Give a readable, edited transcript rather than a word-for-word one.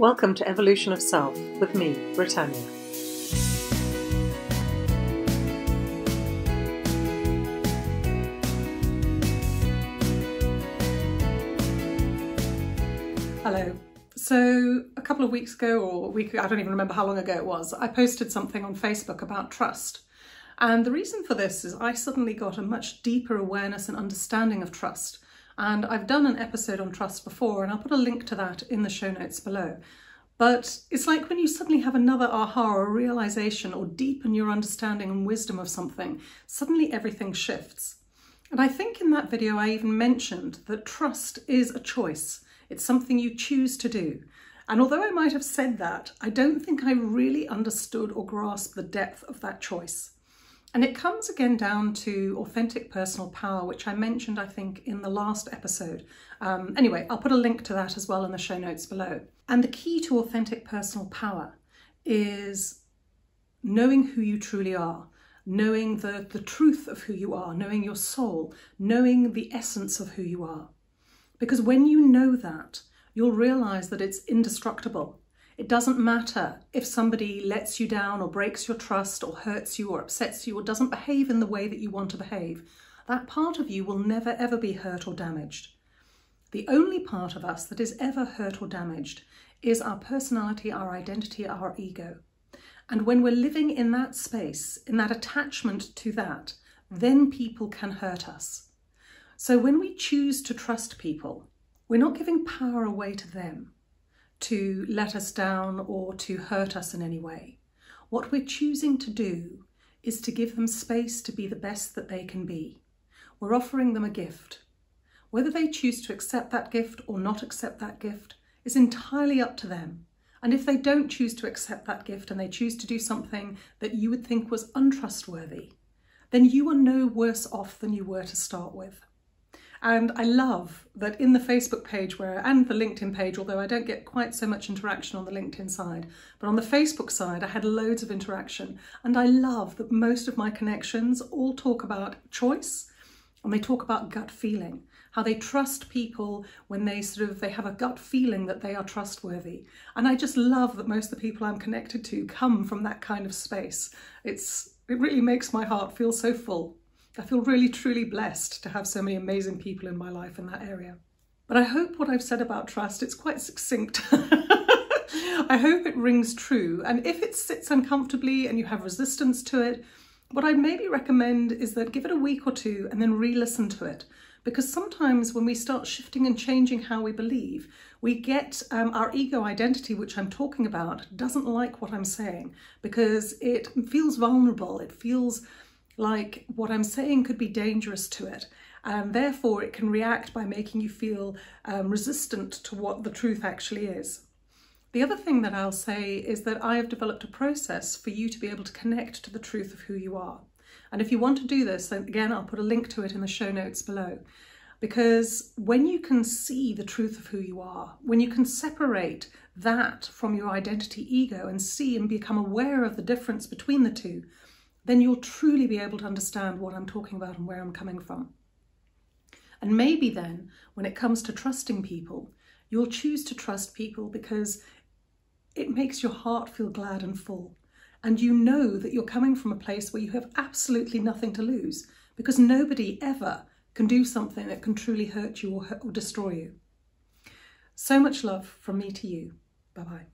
Welcome to Evolution of Self with me, Britt Tanya. Hello. So a couple of weeks ago, or a week, I don't even remember how long ago it was, I posted something on Facebook about trust. And the reason for this is I suddenly got a much deeper awareness and understanding of trust. And I've done an episode on trust before, and I'll put a link to that in the show notes below. But it's like when you suddenly have another aha or realization or deepen your understanding and wisdom of something, suddenly everything shifts. And I think in that video I even mentioned that trust is a choice. It's something you choose to do. And although I might have said that, I don't think I really understood or grasped the depth of that choice. And it comes again down to authentic personal power, which I mentioned, I think, in the last episode. Anyway, I'll put a link to that as well in the show notes below. And the key to authentic personal power is knowing who you truly are, knowing the truth of who you are, knowing your soul, knowing the essence of who you are. Because when you know that, you'll realize that it's indestructible. It doesn't matter if somebody lets you down or breaks your trust or hurts you or upsets you or doesn't behave in the way that you want to behave. That part of you will never ever be hurt or damaged. The only part of us that is ever hurt or damaged is our personality, our identity, our ego. And when we're living in that space, in that attachment to that, then people can hurt us. So when we choose to trust people, we're not giving power away to them to let us down or to hurt us in any way. What we're choosing to do is to give them space to be the best that they can be. We're offering them a gift. Whether they choose to accept that gift or not accept that gift is entirely up to them. And if they don't choose to accept that gift and they choose to do something that you would think was untrustworthy, then you are no worse off than you were to start with. And I love that in the Facebook page and the LinkedIn page, although I don't get quite so much interaction on the LinkedIn side, but on the Facebook side, I had loads of interaction. And I love that most of my connections all talk about choice, and they talk about gut feeling, how they trust people when they have a gut feeling that they are trustworthy. And I just love that most of the people I'm connected to come from that kind of space. It really makes my heart feel so full. I feel really, truly blessed to have so many amazing people in my life in that area. But I hope what I've said about trust, it's quite succinct. I hope it rings true. And if it sits uncomfortably and you have resistance to it, what I'd maybe recommend is that give it a week or two and then re-listen to it. Because sometimes when we start shifting and changing how we believe, we get our ego identity, which I'm talking about, doesn't like what I'm saying because it feels vulnerable. It feels like what I'm saying could be dangerous to it, and therefore it can react by making you feel resistant to what the truth actually is. The other thing that I'll say is that I have developed a process for you to be able to connect to the truth of who you are. And if you want to do this, then again, I'll put a link to it in the show notes below. Because when you can see the truth of who you are, when you can separate that from your identity ego and see and become aware of the difference between the two, then you'll truly be able to understand what I'm talking about and where I'm coming from. And maybe then, when it comes to trusting people, you'll choose to trust people because it makes your heart feel glad and full. And you know that you're coming from a place where you have absolutely nothing to lose, because nobody ever can do something that can truly hurt you or destroy you. So much love from me to you. Bye-bye.